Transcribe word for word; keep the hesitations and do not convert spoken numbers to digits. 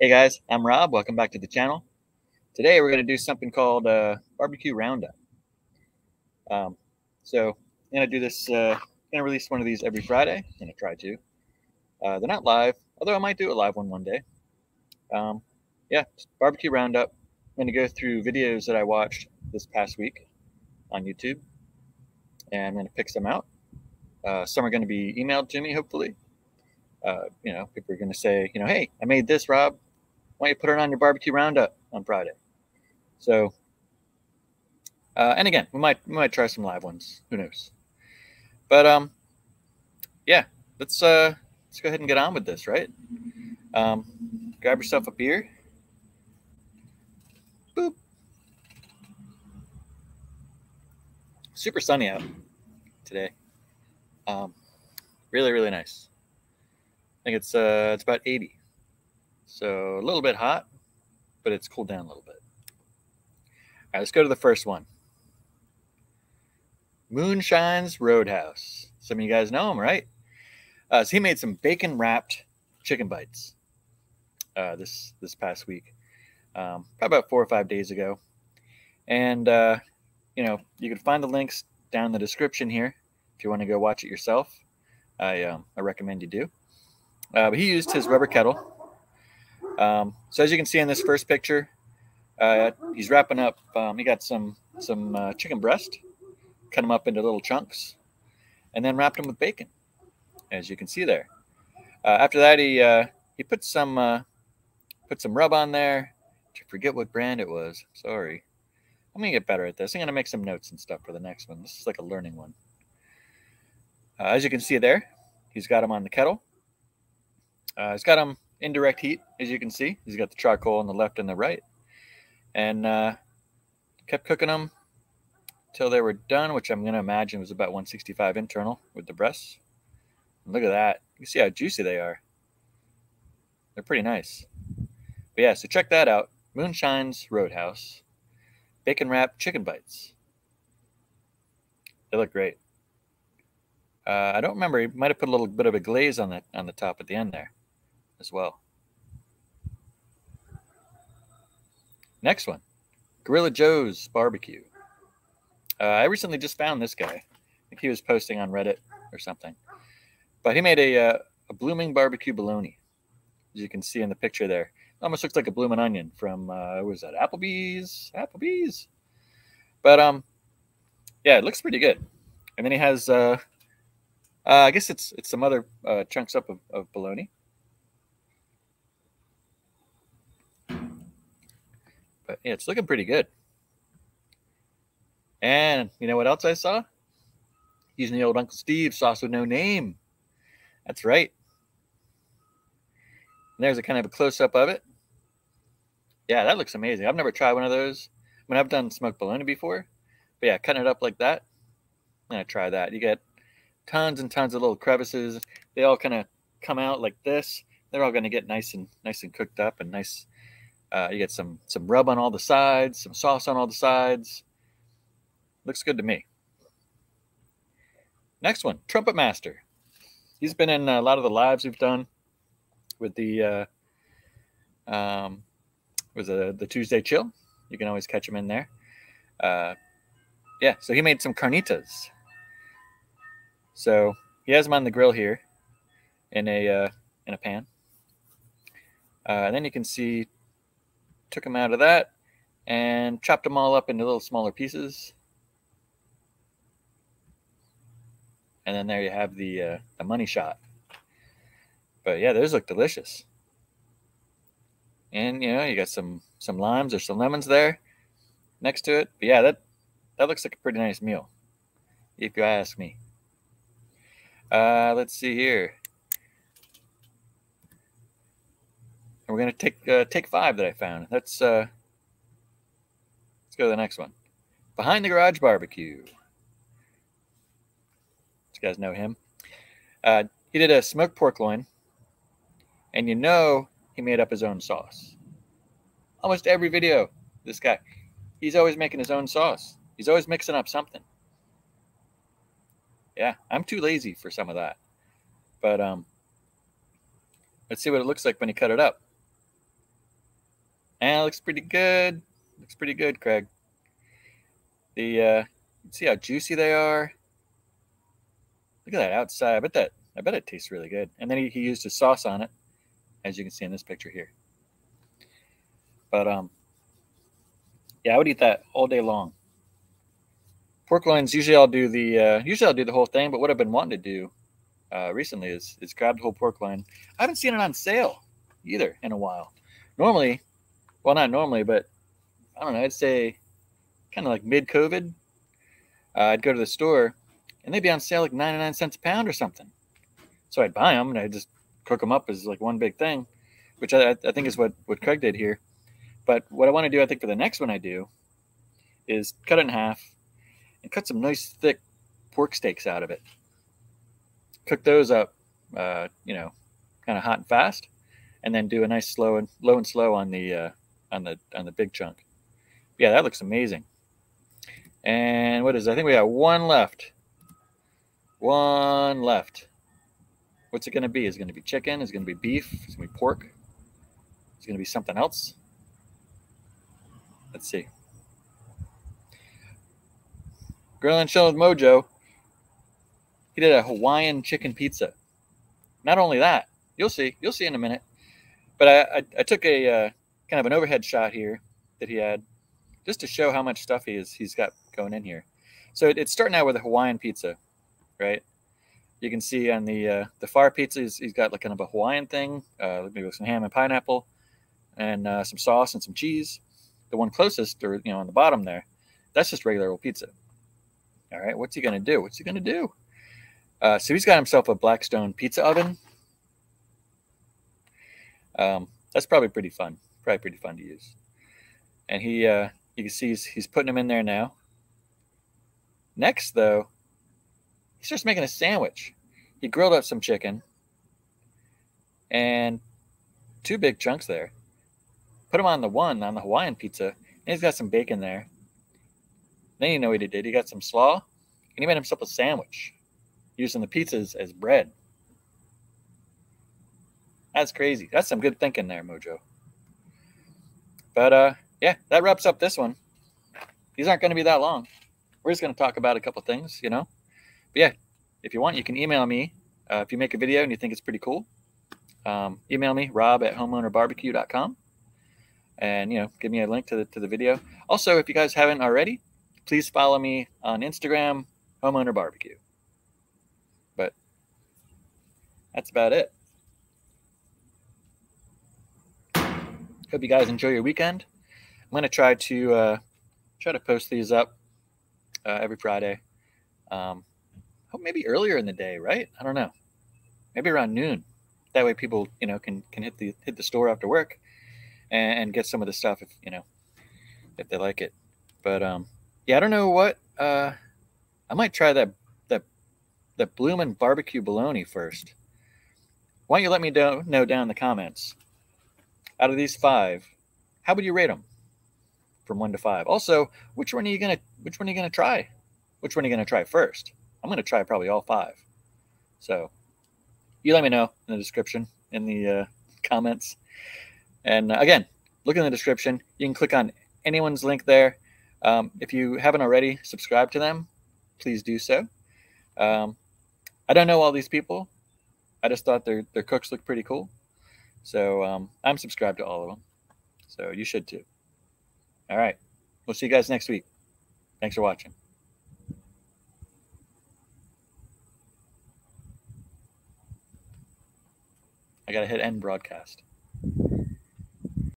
Hey guys, I'm Rob. Welcome back to the channel. Today we're going to do something called uh, barbecue roundup. Um, so I'm going to do this. Uh, I'm going to release one of these every Friday. I'm going to try to. Uh, they're not live, although I might do a live one one day. Um, yeah, barbecue roundup. I'm going to go through videos that I watched this past week on YouTube, and I'm going to pick some out. Uh, some are going to be emailed to me, hopefully. Uh, you know, people are going to say, you know, hey, I made this, Rob. Why don't you put it on your barbecue roundup on Friday? So, uh, and again, we might we might try some live ones. Who knows? But um, yeah, let's uh, let's go ahead and get on with this, right? Um, grab yourself a beer. Boop. Super sunny out today. Um, really, really nice. I think it's uh, it's about eighty, so a little bit hot, but it's cooled down a little bit. All right, let's go to the first one. Moonshine's Roadhouse. Some of you guys know him, right? Uh, so he made some bacon wrapped chicken bites uh, this this past week, um, probably about four or five days ago, and uh, you know you can find the links down in the description here if you want to go watch it yourself. I um, I recommend you do. Uh, but he used his rubber kettle. Um, so as you can see in this first picture, uh, he's wrapping up. Um, he got some some uh, chicken breast, cut them up into little chunks, and then wrapped them with bacon, as you can see there. Uh, after that, he uh, he put some uh, put some rub on there. I forget what brand it was. Sorry, I'm gonna get better at this. I'm gonna make some notes and stuff for the next one. This is like a learning one. Uh, as you can see there, he's got them on the kettle. Uh, he's got them indirect heat, as you can see. He's got the charcoal on the left and the right. And uh, kept cooking them till they were done, which I'm going to imagine was about one sixty-five internal with the breasts. And look at that. You can see how juicy they are. They're pretty nice. But yeah, so check that out. Moonshine's Roadhouse. Bacon wrapped chicken bites. They look great. Uh, I don't remember. He might have put a little bit of a glaze on, that, on the top at the end there as well. Next one, Gorilla Joe's Barbecue. Uh, I recently just found this guy. I think he was posting on Reddit or something. But he made a, uh, a blooming barbecue bologna, as you can see in the picture there. It almost looks like a blooming onion from, uh, what was that, Applebee's? Applebee's. But, um, yeah, it looks pretty good. And then he has, uh, uh, I guess it's it's some other uh, chunks up of, of bologna. But yeah, it's looking pretty good. And you know what else I saw? Using the old Uncle Steve sauce with no name. That's right. And there's a kind of a close-up of it. Yeah, that looks amazing. I've never tried one of those. I mean, I've done smoked bologna before. But yeah, cutting it up like that. I'm going to try that. You get tons and tons of little crevices. They all kind of come out like this. They're all going to get nice and nice and cooked up and nice. Uh, you get some some rub on all the sides, some sauce on all the sides. Looks good to me. Next one, Trumpet Master. He's been in a lot of the lives we've done with the uh, um, was a, the Tuesday Chill. You can always catch him in there. Uh, yeah, so he made some carnitas. So he has them on the grill here in a uh, in a pan. Uh, and then you can see. Took them out of that and chopped them all up into little smaller pieces. And then there you have the, uh, the money shot. But yeah, those look delicious. And, you know, you got some, some limes or some lemons there next to it. But yeah, that, that looks like a pretty nice meal, if you ask me. Uh, let's see here. And we're going to take uh, take five that I found. Let's, uh, let's go to the next one. Behind the Garage Barbecue. You guys know him. Uh, he did a smoked pork loin. And you know he made up his own sauce. Almost every video, this guy, he's always making his own sauce. He's always mixing up something. Yeah, I'm too lazy for some of that. But um, let's see what it looks like when he cut it up. And it looks pretty good. Looks pretty good, Craig. The uh, see how juicy they are. Look at that outside. I bet that I bet it tastes really good. And then he, he used his sauce on it, as you can see in this picture here. But um, yeah, I would eat that all day long. Pork loins. Usually I'll do the uh, usually I'll do the whole thing. But what I've been wanting to do uh, recently is is grab the whole pork loin. I haven't seen it on sale either in a while. Normally, well, not normally, but I don't know. I'd say kind of like mid-COVID, uh, I'd go to the store and they'd be on sale like ninety-nine cents a pound or something. So I'd buy them and I'd just cook them up as like one big thing, which I, I think is what, what Craig did here. But what I want to do, I think, for the next one I do is cut it in half and cut some nice thick pork steaks out of it. Cook those up, uh, you know, kind of hot and fast, and then do a nice slow and low and slow on the, uh, on the, on the big chunk. Yeah, that looks amazing. And what is it? I think we got one left. One left. What's it going to be? Is it going to be chicken? Is it going to be beef? Is it going to be pork? Is it going to be something else? Let's see. Grillin' and Chillin' with Mojo. He did a Hawaiian chicken pizza. Not only that, you'll see. You'll see in a minute. But I, I, I took a uh, kind of an overhead shot here that he had, just to show how much stuff he is, he's got going in here. So it, it's starting out with a Hawaiian pizza, right? You can see on the uh, the fire pizza, he's, he's got like kind of a Hawaiian thing, uh, maybe with some ham and pineapple, and uh, some sauce and some cheese. The one closest, or you know, on the bottom there, that's just regular old pizza. All right, what's he gonna do? What's he gonna do? Uh, so he's got himself a Blackstone pizza oven. Um, that's probably pretty fun. Probably pretty fun to use. And he. Uh, You can see he's, he's putting them in there now. Next, though, he's just making a sandwich. He grilled up some chicken and two big chunks there. Put them on the one, on the Hawaiian pizza, and he's got some bacon there. Then you know what he did. He got some slaw, and he made himself a sandwich using the pizzas as bread. That's crazy. That's some good thinking there, Mojo. But, uh... yeah, that wraps up this one. These aren't going to be that long. We're just going to talk about a couple things, you know. But yeah, if you want, you can email me. Uh, if you make a video and you think it's pretty cool, um, email me, rob at homeowner barbecue dot com. And, you know, give me a link to the, to the video. Also, if you guys haven't already, please follow me on Instagram, homeownerbarbecue. But that's about it. Hope you guys enjoy your weekend. I'm gonna try to uh, try to post these up uh, every Friday. Um, hope maybe earlier in the day, right? I don't know. Maybe around noon. That way, people you know can can hit the hit the store after work and, and get some of the stuff if you know if they like it. But um, yeah, I don't know what uh, I might try that that that bloomin' barbecue bologna first. Why don't you let me do, know down in the comments? Out of these five, how would you rate them? From one to five. Also, which one are you gonna which one are you gonna try? Which one are you gonna try first? I'm gonna try probably all five. So you let me know in the description, in the uh, comments. And uh, again, look in the description. You can click on anyone's link there. Um, if you haven't already subscribed to them, please do so. Um, I don't know all these people. I just thought their their cooks looked pretty cool. So um, I'm subscribed to all of them. So you should too. All right. We'll see you guys next week. Thanks for watching. I got to hit end broadcast.